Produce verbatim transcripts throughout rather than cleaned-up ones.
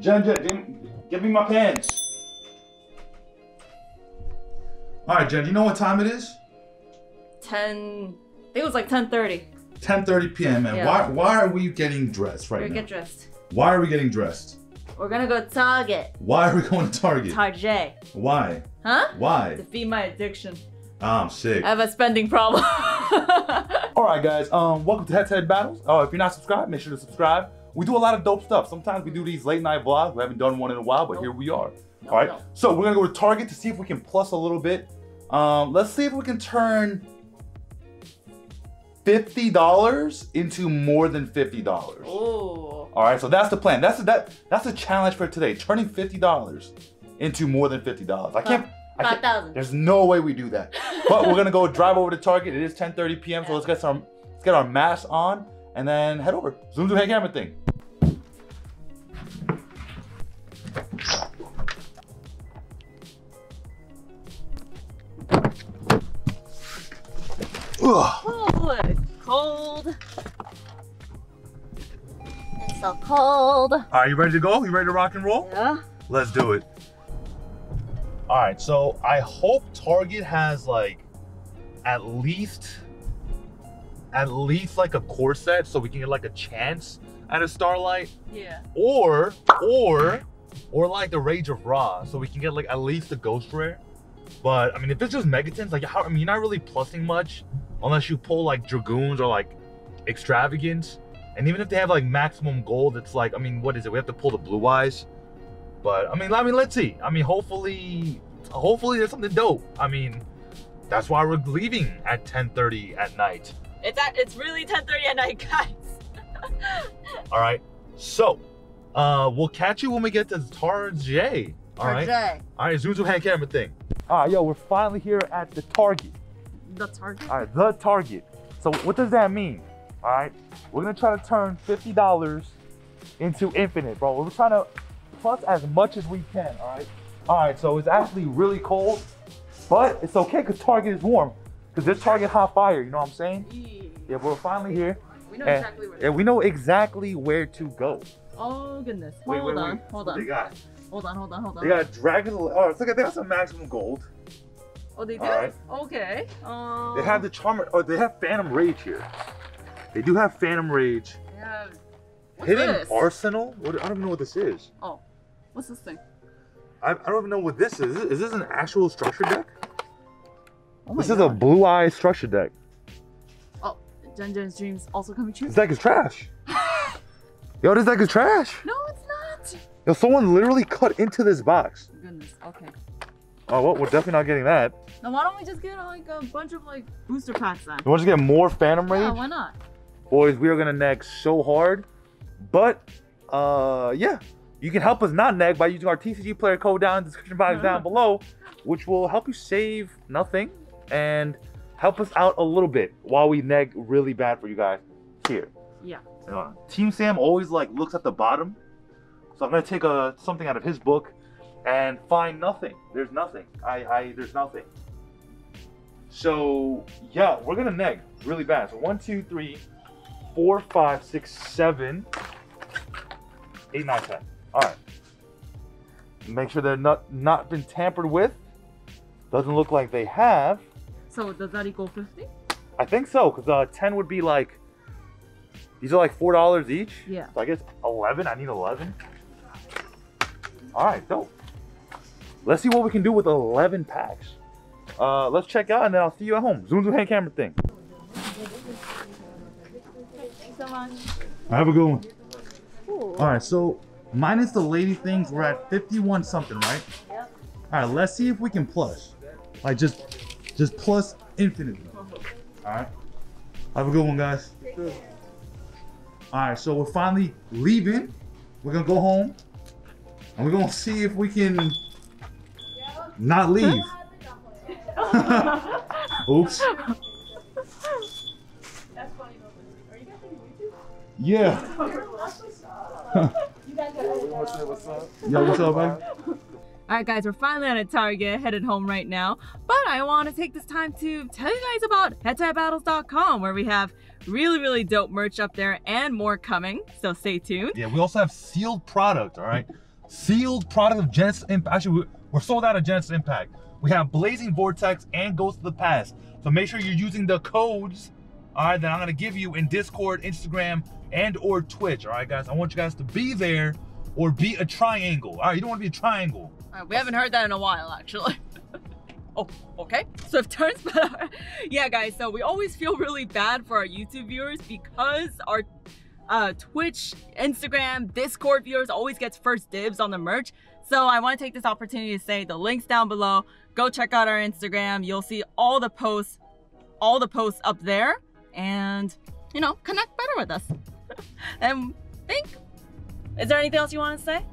Jen, Jen, give me my pants. All right, Jen, do you know what time it is? ten, I think it was like ten thirty. ten thirty p m And yeah. why, why are we getting dressed right We're now? We're get dressed. Why are we getting dressed? We're gonna go to Target. Why are we going to Target? Target. Why? Huh? Why? To feed my addiction. I'm sick. I have a spending problem. All right, guys. Um, welcome to Head to Head Battles. Oh, if you're not subscribed, make sure to subscribe. We do a lot of dope stuff. Sometimes we do these late night vlogs. We haven't done one in a while, but nope. here we are. Nope, all right. Nope. So we're gonna go to Target to see if we can plus a little bit. Um, let's see if we can turn fifty dollars into more than fifty dollars. Oh. All right. So that's the plan. That's a, that. That's a challenge for today. Turning fifty dollars into more than fifty dollars. I can't. Huh. five thousand. There's no way we do that. But we're gonna go drive over to Target. It is ten thirty p m So let's get some, let's get our masks on and then head over. Zoom zoom head camera thing. Oh, it's cold. It's so cold. All right, you ready to go? You ready to rock and roll? Yeah. Let's do it. All right, so I hope Target has like at least, at least like a core set so we can get like a chance at a Starlight. Yeah. Or, or, or like the Rage of Ra so we can get like at least a Ghost Rare. But I mean, if it's just Megatons, like how, I mean, you're not really plussing much unless you pull like Dragoons or like Extravagance. And even if they have like maximum gold, it's like, I mean, what is it? We have to pull the Blue Eyes. But I mean, I mean, let's see. I mean, hopefully, hopefully there's something dope. I mean, that's why we're leaving at ten thirty at night. It's at, it's really ten thirty at night, guys. All right. So, uh, we'll catch you when we get to Target. All Target. right. All right. Zoom zoom hand camera thing. All right, yo, we're finally here at the Target. The Target. All right, the Target. So what does that mean? All right, we're gonna try to turn fifty dollars into infinite, bro. We're trying to plus as much as we can, all right? All right, so it's actually really cold, but it's okay because Target is warm, because there's Target hot fire, you know what I'm saying? Yeah, yeah we're finally here. We know and, exactly where to go. And we know exactly where to go. Oh, goodness. Wait, hold wait, on, wait. hold on. They got, hold on, hold on, hold on. They got Dragon, oh, it's like they got some maximum gold. Oh, they do? Right. Okay. Um... They have the Charmer, oh, they have Phantom Rage here. They do have Phantom Rage. They have... What's Hidden this? Arsenal? What, I don't even know what this is. Oh. What's this thing? I, I don't even know what this is. Is this, is this an actual structure deck? Oh my this God. is a Blue Eye structure deck. Oh, Dungeon's Dreams also coming true? This deck is trash. Yo, this deck is trash. No, it's not. Yo, someone literally cut into this box. Goodness, okay. Oh, well, we're definitely not getting that. Now, why don't we just get like a bunch of like booster packs then? You want to get more Phantom Rage? Yeah, why not? Boys, we are going to nag so hard. But, uh, yeah. You can help us not nag by using our T C G player code down in the description box down below, which will help you save nothing and help us out a little bit while we nag really bad for you guys here. Yeah. Uh, Team Sam always like looks at the bottom, so I'm gonna take a something out of his book and find nothing. There's nothing. I, I there's nothing. So yeah, we're gonna nag really bad. So one, two, three, four, five, six, seven, eight, nine, ten. All right, make sure they're not, not been tampered with. Doesn't look like they have. So does that equal fifty? I think so, because uh, ten would be like, these are like four dollars each. Yeah. So I guess eleven, I need eleven. All right, dope. Let's see what we can do with eleven packs. Uh, let's check out and then I'll see you at home. Zoom, zoom, hand camera thing. Thanks so much. Have a good one. Cool. All right, so minus the lady things, we're at fifty-one something, right? Yep. All right, let's see if we can plus. Like just, just plus infinitely. All right. Have a good one, guys. All right, so we're finally leaving. We're gonna go home, and we're gonna see if we can not leave. Oops. That's funny. Are you guys on YouTube? Yeah. What's up? Yo, what's up, man? All right, guys, we're finally at Target, headed home right now. But I want to take this time to tell you guys about Head to Head Battles dot com, where we have really, really dope merch up there and more coming. So stay tuned. Yeah, we also have sealed product, all right? sealed product of Genesis Impact. Actually, we're sold out of Genesis Impact. We have Blazing Vortex and Ghost of the Past. So make sure you're using the codes, all right, that I'm gonna give you in Discord, Instagram, and or Twitch, all right, guys? I want you guys to be there or be a triangle. All right, you don't wanna be a triangle. All right, we haven't heard that in a while, actually. Oh, okay. So if turns, yeah, guys, so we always feel really bad for our YouTube viewers because our uh, Twitch, Instagram, Discord viewers always gets first dibs on the merch. So I want to take this opportunity to say the link's down below. Go check out our Instagram. You'll see all the posts, all the posts up there, and, you know, connect better with us. And think, is there anything else you want to say?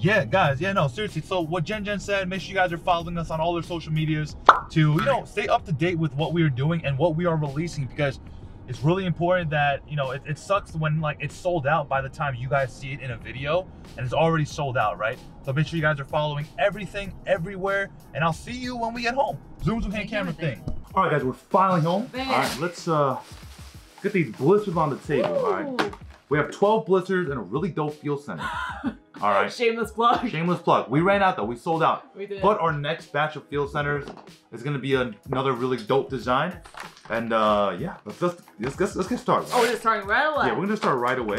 Yeah, guys, yeah, no, seriously. So what Jen Jen said, make sure you guys are following us on all their social medias to, you know, stay up to date with what we are doing and what we are releasing, because it's really important that, you know, it, it sucks when, like, it's sold out by the time you guys see it in a video and it's already sold out, right? So make sure you guys are following everything, everywhere, and I'll see you when we get home. Zoom, zoom, hand camera thing. All right, guys, we're finally home. Man. All right, let's uh, get these blizzards on the table, ooh. All right? We have twelve blizzards and a really dope fuel center. All right. Shameless plug. Shameless plug. We ran out though. We sold out. We did. But our next batch of field centers is gonna be a, another really dope design. And uh, yeah, let's let's, let's let's get started. Oh, we're just starting right away. Yeah, we're gonna start right away.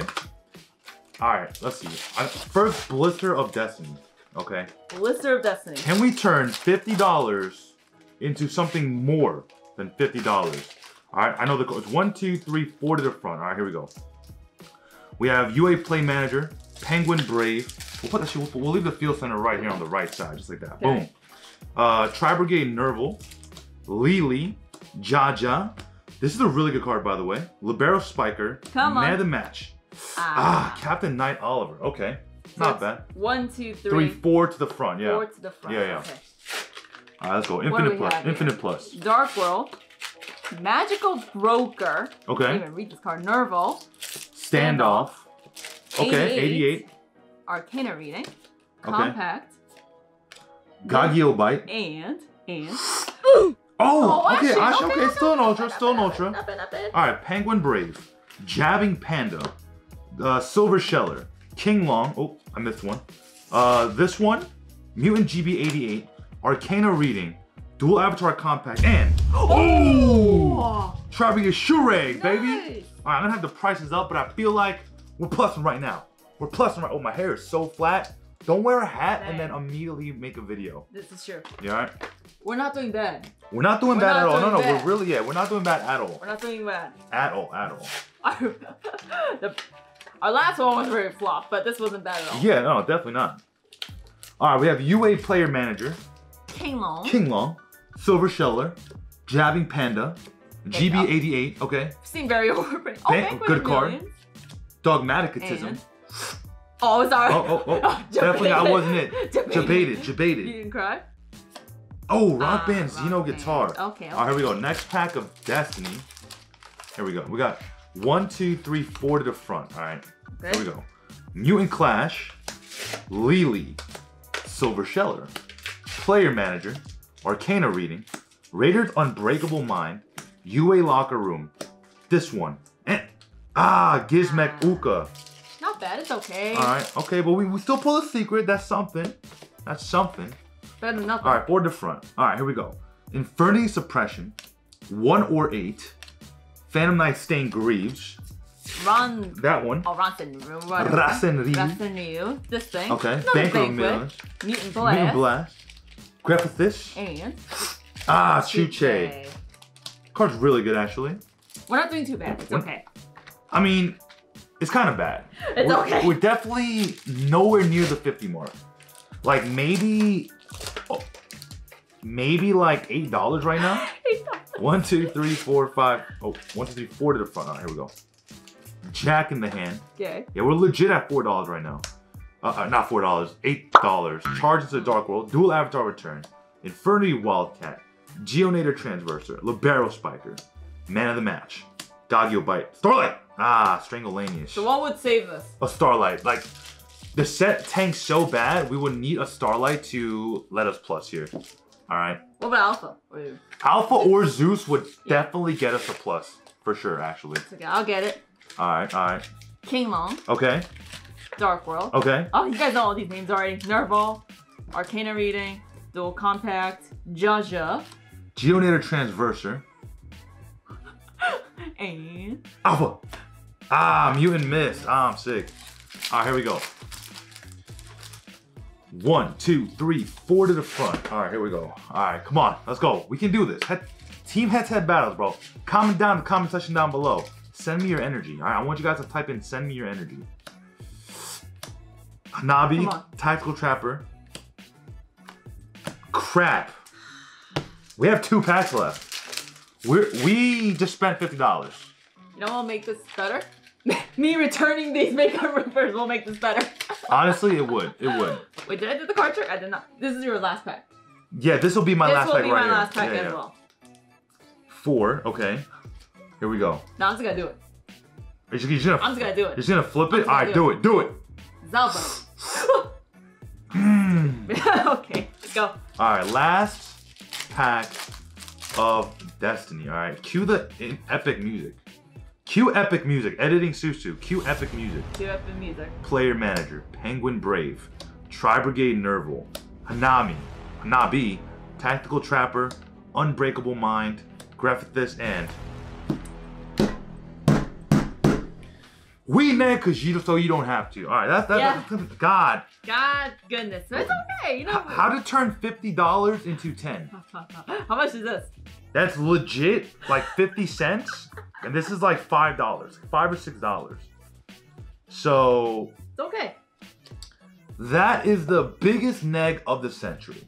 All right, let's see. First blister of destiny. Okay. Blister of destiny. Can we turn fifty dollars into something more than fifty dollars? All right. I know the code. It's one, two, three, four to the front. All right, here we go. We have U A Play Manager. Penguin Brave. We'll put that shit, we'll, we'll leave the field center right here on the right side, just like that. Okay. Boom. Uh, Tri Brigade Nerval, Lily, Jaja. This is a really good card, by the way. Libero Spiker. Come on. Man of the match. Ah. ah, Captain Knight Oliver. Okay, so not bad. One, two, three. Three, four to the front. Yeah. Four to the front. Yeah, yeah. Okay. All right, let's go. Infinite Plus. Infinite here? Plus. Dark World. Magical Broker. Okay. I can't even read this card. Nerval. Standoff. Okay, eighty-eight. Arcana Reading. Compact. Okay. Gagio Bite. And, and. Ooh. Oh, oh, okay, actually, actually, okay, okay, still an ultra, still an ultra. Up and up and. All right, Penguin Brave. Jabbing Panda. Uh, Silver Sheller. King Long. Oh, I missed one. Uh, this one, Mutant G B eighty-eight. Arcana Reading. Dual Avatar Compact. And, oh! oh. Travis Shureg, nice. Baby. All right, I'm gonna have the prices up, but I feel like we're plusing right now. We're plusing right. Oh, my hair is so flat. Don't wear a hat Dang. And then immediately make a video. This is true. You all right? We're not doing bad. We're not doing we're bad not at all. No, no, bad. We're really, yeah, we're not doing bad at all. We're not doing bad. At all, at all. Our, the, our last one was very flop, but this wasn't bad at all. Yeah, no, definitely not. All right, we have U A Player Manager. King Long. King Long. Silver Sheller. Jabbing Panda. G B eighty-eight, okay. Seemed very overrated. Oh, good card. Dogmaticism. Oh, sorry. Oh, oh, oh. Definitely I wasn't it. Debated, debated. You didn't cry? Oh, Rock ah, Band, Xeno Guitar. Okay, okay. All right, here we go. Next pack of Destiny. Here we go. We got one, two, three, four to the front. All right. Okay. Here we go. Mutant Clash. Lily. Silver Sheller. Player Manager. Arcana Reading. Raider's Unbreakable Mind. U A Locker Room. This one. Ah, Gizmek Uka. Not bad, it's okay. All right, okay, but we, we still pull a secret. That's something. That's something. Better than nothing. All right, board to front. All right, here we go. Infernity Suppression, one or eight. Phantom Knight Stain Greaves. Run. That one. Oh, Rassen. Rassen. Rassen. This thing. Okay. Banker Mills. Mutant Blast. Mutant Blast. Griffithis. And. Ah, Chuche. Card's really good, actually. We're not doing too bad. It's okay. I mean, it's kind of bad. It's we're, okay. We're definitely nowhere near the fifty mark. Like maybe, oh, maybe like eight dollars right now. eight dollars. One, two, three, four, five. Oh, one, two, three, four to the front. All right, here we go. Jack in the hand. Okay. Yeah, we're legit at four dollars right now. Uh, uh, not four dollars, eight dollars. Charge into the Dark World. Dual Avatar Return. Infernity Wildcat. Geonator Transverser. Libero Spiker. Man of the Match. Doggo Bite. Starlight. Ah, Strangulanius. So what would save us? A Starlight. Like, the set tanks so bad, we would need a Starlight to let us plus here. All right. What about Alpha? Or... Alpha or Zeus would yeah. definitely get us a plus. For sure, actually. Okay, I'll get it. All right, all right. King Long. Okay. Dark World. Okay. Oh, you guys know all these names already. Nerval, Arcana Reading, Dual Compact, Jaja, Geonator Transverser, and Alpha. Ah, Mutant Miss. Ah, I'm sick. All right, here we go. One, two, three, four to the front. All right, here we go. All right, come on, let's go. We can do this. Head, team Head to Head Battles, bro. Comment down in the comment section down below. Send me your energy. All right, I want you guys to type in "send me your energy." Hanabi, Tactical Trapper. Crap. We have two packs left. We we just spent fifty dollars. You know what will make this better? Me returning these makeup rippers will make this better. Honestly, it would. It would. Wait, did I do the card trick? I did not. This is your last pack. Yeah, this will be my this last pack right here. This will be my last pack yeah, as yeah. well. Four. Okay. Here we go. No, I'm just gonna do it. Are you, you're gonna, I'm just gonna do it. You're just gonna flip it? Alright, do it. Do it. Zalba. mm. Okay, let's go. Alright, last pack of Destiny. Alright, cue the epic music. Cue epic music. Editing Susu. Cue epic music. Cue epic music. Player Manager. Penguin Brave. Tri Brigade Nerval. Hanami. Hanabi. Tactical Trapper. Unbreakable Mind. Griffithus and We neck because you so you don't have to. All right, that's that, yeah. that, that, God. God goodness, it's okay. You know how, how to turn fifty dollars into ten? How much is this? That's legit, like fifty cents, and this is like five dollars, five or six dollars. So it's okay. That is the biggest neg of the century.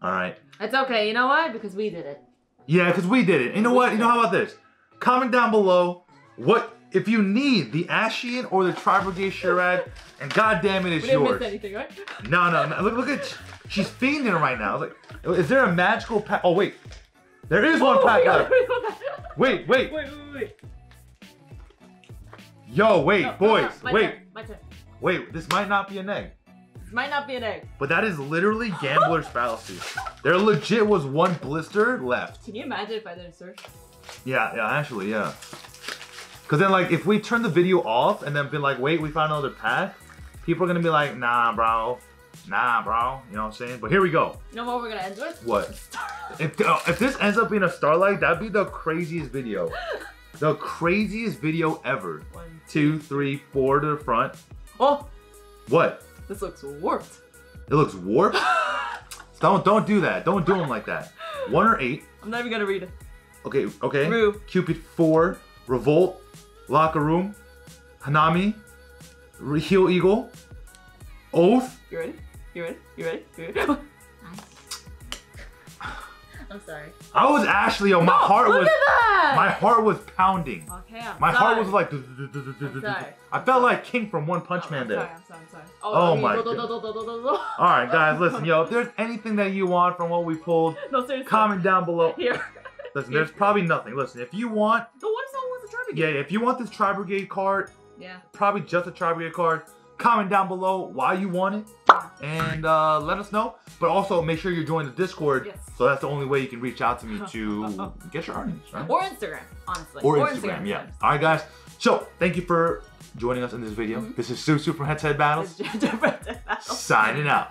All right. It's okay. You know why? Because we did it. Yeah, because we did it. You know what? You know how about this? Comment down below what. If you need the Ashian or the Tri Brigade Sherrad, and goddamn it, it's we didn't yours. Miss anything, right? No, no, no. Look, look at, she's fiending right now. Like, is there a magical pack? Oh wait, there is one pack. God, wait, wait, wait, wait, wait. Yo, wait, no, boys, no, no, my wait, turn, my turn. Wait. This might not be an egg. This might not be an egg. But that is literally gambler's fallacy. There legit was one blister left. Can you imagine if I didn't search? Yeah, yeah, actually, yeah. Cause then like, if we turn the video off and then be like, wait, we found another pack, people are gonna be like, nah, bro. Nah, bro. You know what I'm saying? But here we go. You know what we're gonna end with? What? If, uh, if this ends up being a Starlight, that'd be the craziest video. The craziest video ever. One, two, three, four to the front. Oh! What? This looks warped. It looks warped? Don't, don't do that. Don't do them like that. One or eight. I'm not even gonna read it. Okay, okay. Rue. Cupid, four. Revolt. Locker Room, Hanami, Heel Eagle, Oath. You ready? You ready? You ready? You ready? I'm sorry. I was Ashley. Oh, my no, heart look was. At that. My heart was pounding. Okay, I'm my sorry. heart was like. I'm sorry. I felt like King from One Punch Man there. I'm sorry. I'm sorry. Oh, oh my. God. All right, guys, listen, yo. If there's anything that you want from what we pulled, no, comment down below. Here. Listen, there's probably nothing. Listen, if you want. The one song was a Tri Brigade. Yeah, if you want this Tri Brigade card, yeah, probably just a Tri Brigade card, comment down below why you want it. And uh, let us know. But also make sure you join the Discord. Yes. So that's the only way you can reach out to me to get your earnings, right? Or Instagram, honestly. Or, or Instagram, Instagram, yeah. Alright guys. So thank you for joining us in this video. Mm-hmm. This is Susu from Head to Head Battles. Signing out.